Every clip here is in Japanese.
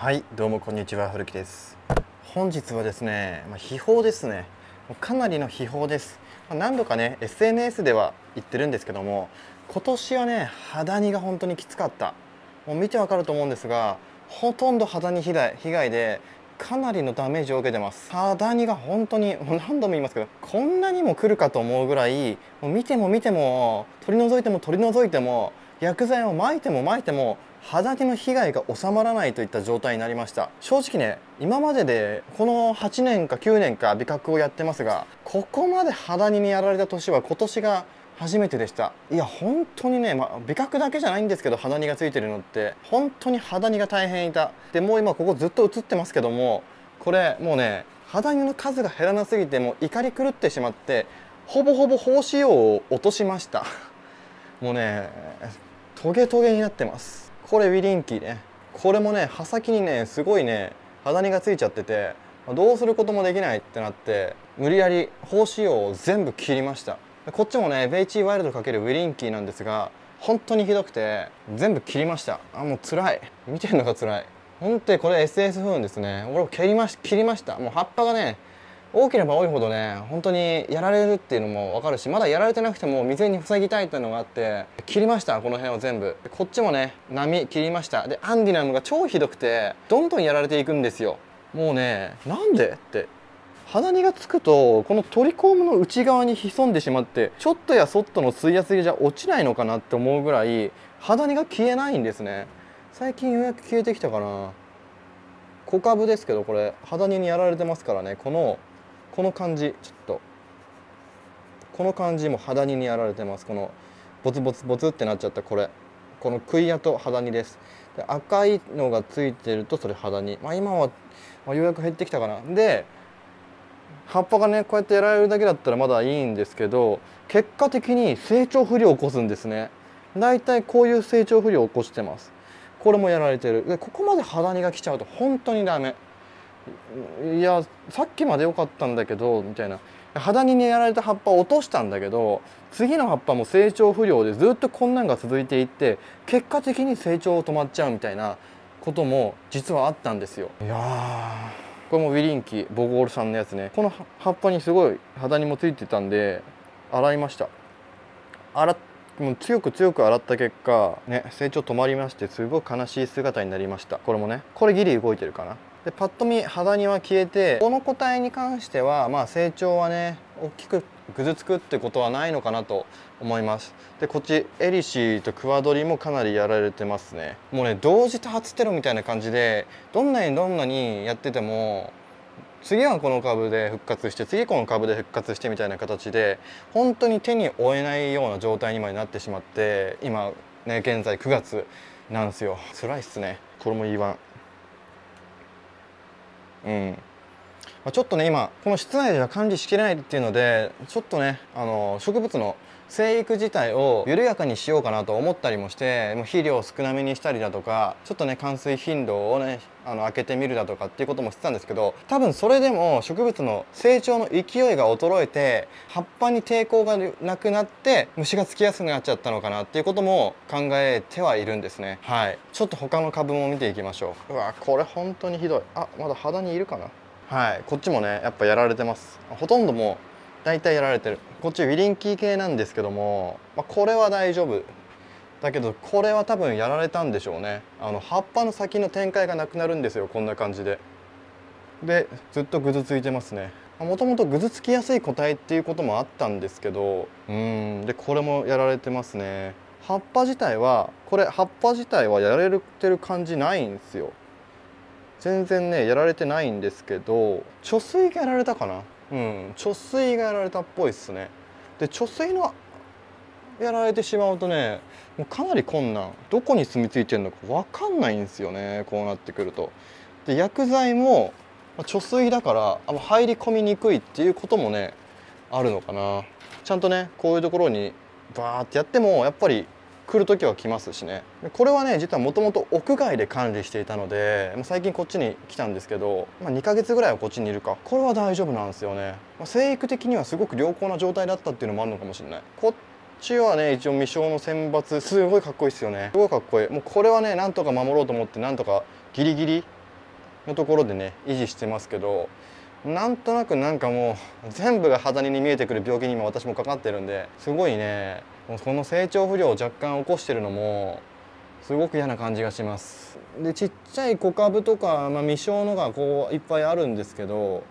はい、どうもこんにちは、古木です。本日はですね、秘宝ですね。かなりの秘宝です。何度かね SNS では言ってるんですけども、今年はね肌にが本当にきつかった。もう見てわかると思うんですが、ほとんど肌に被害でかなりのダメージを受けてます。肌にが本当にもう何度も言いますけど、こんなにも来るかと思うぐらい、もう見ても見ても取り除いても取り除いても薬剤を撒いても撒いても肌にの被害が収まらないといった状態になりました。正直ね、今まででこの8年か9年か美覚をやってますが、ここまで肌にやられた年は今年が初めてでした。いや本当にね、美覚だけじゃないんですけど、肌にがついてるのって本当に肌にが大変いた。でもう今ここずっと映ってますけども、これもうね肌にの数が減らなすぎて、もう怒り狂ってしまって、ほぼほぼ胞子葉を落としました。もうねトゲトゲになってます。これウィリンキーね、これもね刃先にねすごいね肌にがついちゃってて、どうすることもできないってなって、無理やり胞子葉を全部切りました。こっちもねベイチーワイルド×ウィリンキーなんですが、本当にひどくて全部切りました。もう辛い、見てるのが辛い。本当にこれ SS 不運ですね。俺を切りました。もう葉っぱがね大きければ多いほどね本当にやられるっていうのも分かるし、まだやられてなくても未然に防ぎたいっていうのがあって切りました。この辺を全部。こっちもね波切りました。でアンディナムが超ひどくて、どんどんやられていくんですよ。もうねなんでって肌にがつくと、このトリコームの内側に潜んでしまって、ちょっとやそっとの水圧じゃ落ちないのかなって思うぐらい肌にが消えないんですね。最近ようやく消えてきたかな。小株ですけど、これ肌にやられてますからね。この感じ、ちょっとこの感じも肌にやられてます。このボツボツボツってなっちゃった、これ、このクイアと肌にです。で赤いのがついてるとそれ肌に、今は、ようやく減ってきたかな。で葉っぱがねこうやってやられるだけだったらまだいいんですけど、結果的に成長不良を起こすんですね。だいたいこういう成長不良を起こしてます。これもやられてる。でここまで肌にが来ちゃうと本当にダメ。いやさっきまで良かったんだけどみたいな。肌にやられた葉っぱを落としたんだけど、次の葉っぱも成長不良でずっとこんなんが続いていって、結果的に成長を止まっちゃうみたいなことも実はあったんですよ。いやこれもウィリンキーボゴールさんのやつね。この葉っぱにすごい肌にもついてたんで洗いました。もう強く洗った結果ね、成長止まりまして、すごい悲しい姿になりました。これもね、これギリ動いてるかな。でパッと見肌には消えて、この個体に関しては成長はね大きくぐずつくってことはないのかなと思います。でこっちエリシーとクワドリもかなりやられてますね。もうね同時多発テロみたいな感じで、どんなにやってても次はこの株で復活して、次この株で復活してみたいな形で、本当に手に負えないような状態にまでなってしまって、今ね現在9月なんですよ。辛いっすね。これもE1。ちょっとね今この室内では管理しきれないっていうので、ちょっとね植物の生育自体を緩やかにしようかなと思ったりもして、もう肥料を少なめにしたりだとか、ちょっとね換水頻度をね開けてみるだとかっていうこともしてたんですけど、多分それでも植物の成長の勢いが衰えて、葉っぱに抵抗がなくなって虫がつきやすくなっちゃったのかなっていうことも考えてはいるんですね。ちょっと他の株も見ていきましょう。うわこれ本当にひどい。まだ肌にいるかな。こっちもねやっぱやられてます。ほとんどもう大体やられてる。こっちウィリンキー系なんですけども、これは大丈夫だけど、これは多分やられたんでしょうね。葉っぱの先の展開がなくなるんですよ。こんな感じでずっとぐずついてますね。もともとぐずつきやすい個体っていうこともあったんですけど、でこれもやられてますね。葉っぱ自体はやられてる感じないんですよ。全然ねやられてないんですけど、貯水がやられたかな。貯水がやられたっぽいっすね。で貯水のやられてしまうとね、もうかなり困難。どこに住み着いてるのか分かんないんですよね、こうなってくると。で薬剤も貯水だから入り込みにくいっていうこともねあるのかな。ちゃんとねこういうところにバーってやってもやっぱり来る時は来ますしね。これはね実はもともと屋外で管理していたので、最近こっちに来たんですけど、2ヶ月ぐらいはこっちにいるか。これは大丈夫なんですよね。生育的にはすごく良好な状態だったっていうのもあるのかもしれない。こっちはね一応未生の選抜、すごいかっこいいですよね。すごいかっこいい。もうこれはねなんとか守ろうと思って、なんとかギリギリのところでね維持してますけど、なんとなくなんかもう全部が肌に見えてくる病気に今私もかかってるんで、すごいねこの成長不良を若干起こしてるのもすごく嫌な感じがします。でちっちゃい小株とか、未生のがこういっぱいあるんですけど、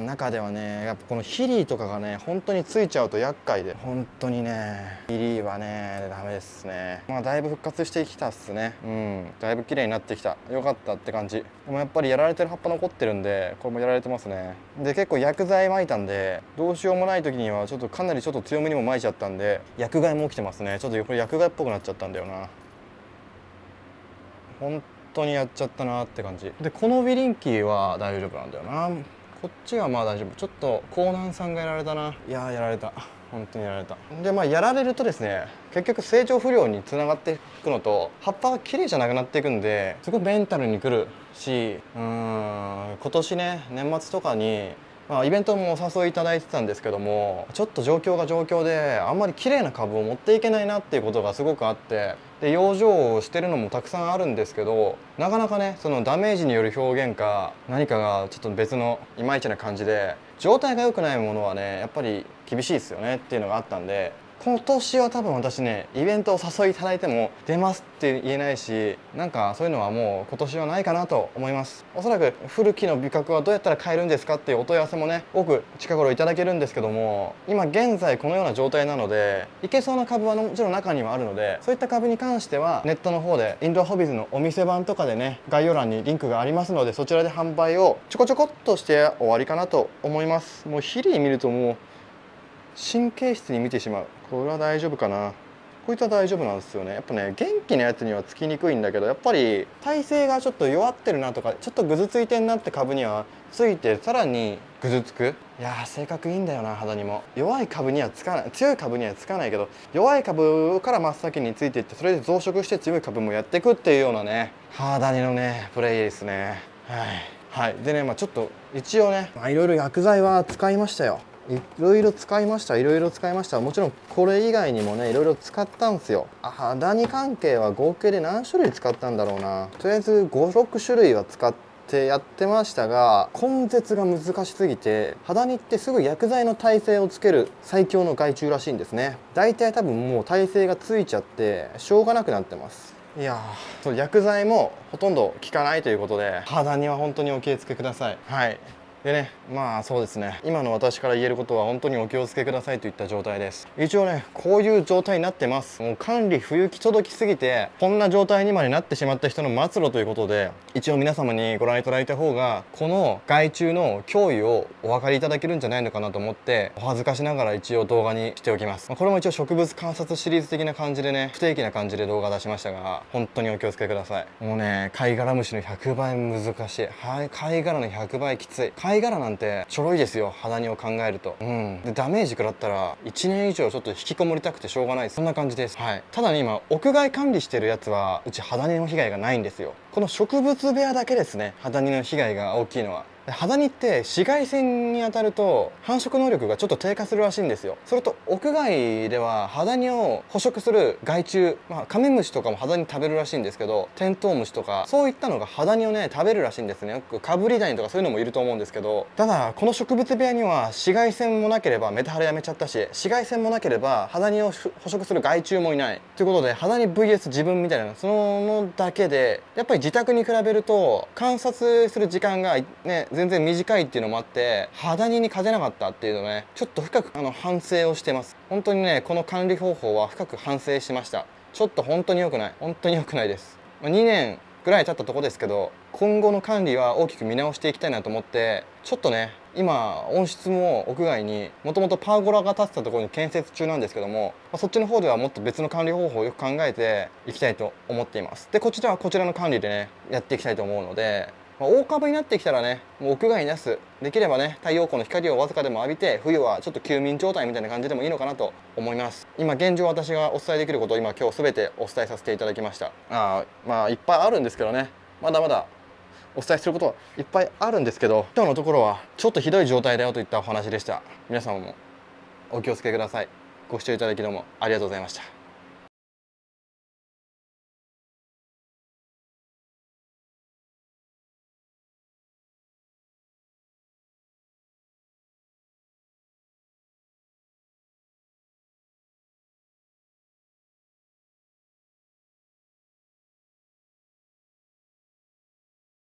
中ではねやっぱこのヒリーとかがね本当についちゃうと厄介で、本当にねヒリーはねダメですね。まあだいぶ復活してきたっすね。だいぶ綺麗になってきた、よかったって感じ。でもやっぱりやられてる葉っぱ残ってるんで、これもやられてますね。で結構薬剤撒いたんで、どうしようもない時にはちょっとかなりちょっと強めにも撒いちゃったんで、薬害も起きてますね。ちょっとこれ薬害っぽくなっちゃったんだよな。本当にやっちゃったなって感じで、このウィリンキーは大丈夫なんだよな。こっちはまあ大丈夫。ちょっとコウナンさんがやられたな。いやーやられた、本当にやられた。でまあやられるとですね、結局成長不良につながっていくのと、葉っぱが綺麗じゃなくなっていくんで、すごいメンタルにくるし、今年ね年末とかにイベントもお誘いいただいてたんですけども、ちょっと状況が状況であんまり綺麗な株を持っていけないなっていうことがすごくあって、で養生をしてるのもたくさんあるんですけど、なかなかねそのダメージによる表現か何かがちょっと別のいまいちな感じで、状態が良くないものはねやっぱり厳しいですよねっていうのがあったんで、今年は多分私ねイベントをお誘いいただいても出ますって言えないし、なんかそういうのはもう今年はないかなと思います。おそらく古きの美格はどうやったら買えるんですかっていうお問い合わせもね多く近頃いただけるんですけども、今現在このような状態なので、いけそうな株はもちろん中にはあるので、そういった株に関してはネットの方でインドアホビーズのお店版とかでね概要欄にリンクがありますので、そちらで販売をちょこちょこっとして終わりかなと思います。もうヒリ見るともう神経質に見てしまう。これは大丈夫かな。こいつは大丈夫なんですよね。やっぱね元気なやつにはつきにくいんだけど、やっぱり体勢がちょっと弱ってるなとか、ちょっとぐずついてんなって株にはついて、さらにぐずつく。いやー性格いいんだよな。肌にも弱い株にはつかない、強い株にはつかないけど、弱い株から真っ先についていって、それで増殖して強い株もやっていくっていうようなね肌にのねプレイですね。はい、でね、ちょっと一応ねいろいろ薬剤は使いましたよ。いろいろ使いました。もちろんこれ以外にもねいろいろ使ったんですよ。肌に関係は合計で何種類使ったんだろうな。とりあえず5、6種類は使ってやってましたが、根絶が難しすぎて、肌にってすぐ薬剤の耐性をつける最強の害虫らしいんですね。大体多分もう耐性がついちゃってしょうがなくなってます。いやー、薬剤もほとんど効かないということで、肌には本当にお気をつけください。でね、そうですね、今の私から言えることは本当にお気をつけくださいといった状態です。一応ねこういう状態になってます。もう管理不行き届きすぎてこんな状態にまでなってしまった人の末路ということで、一応皆様にご覧いただいた方がこの害虫の脅威をお分かりいただけるんじゃないのかなと思って、お恥ずかしながら一応動画にしておきます。これも一応植物観察シリーズ的な感じでね不定期な感じで動画出しましたが、本当にお気をつけください。もうね貝殻虫の100倍難しい。貝殻の100倍きつい。貝殻なんてちょろいですよ、肌にを考えると。でダメージ食らったら1年以上ちょっと引きこもりたくてしょうがない、そんな感じです。ただね今屋外管理してるやつはうち肌にの被害がないんですよ。この植物部屋だけですね、肌にの被害が大きいのは。肌にって紫外線に当たると繁殖能力がちょっと低下するらしいんですよ。それと屋外では肌にを捕食する害虫、カメムシとかも肌に食べるらしいんですけど、テントウムシとかそういったのが肌にをね食べるらしいんですね。よくカブリダニとかそういうのもいると思うんですけど、ただこの植物部屋には紫外線もなければ、メタハラやめちゃったし、紫外線もなければ肌にを捕食する害虫もいないということで、肌に VS 自分みたいな、そのだけでやっぱり自宅に比べると観察する時間がね全然短いっていうのもあって、肌に勝てなかったっていうのねちょっと深く反省をしてます。本当にねこの管理方法は深く反省しました。ちょっと本当に良くない、本当に良くないです。2年ぐらい経ったとこですけど、今後の管理は大きく見直していきたいなと思って、ちょっとね今温室も屋外に、もともとパーゴラが建てたところに建設中なんですけども、そっちの方ではもっと別の管理方法をよく考えていきたいと思っています。でこちらはこちらの管理でねやっていきたいと思うので、大株になってきたらねもう屋外に出す、できればね太陽光の光をわずかでも浴びて、冬はちょっと休眠状態みたいな感じでもいいのかなと思います。今現状私がお伝えできることを今日全てお伝えさせていただきました。いっぱいあるんですけどね、まだまだお伝えすることはいっぱいあるんですけど、今日のところはちょっとひどい状態だよといったお話でした。皆様もお気をつけください。ご視聴いただきどうもありがとうございました。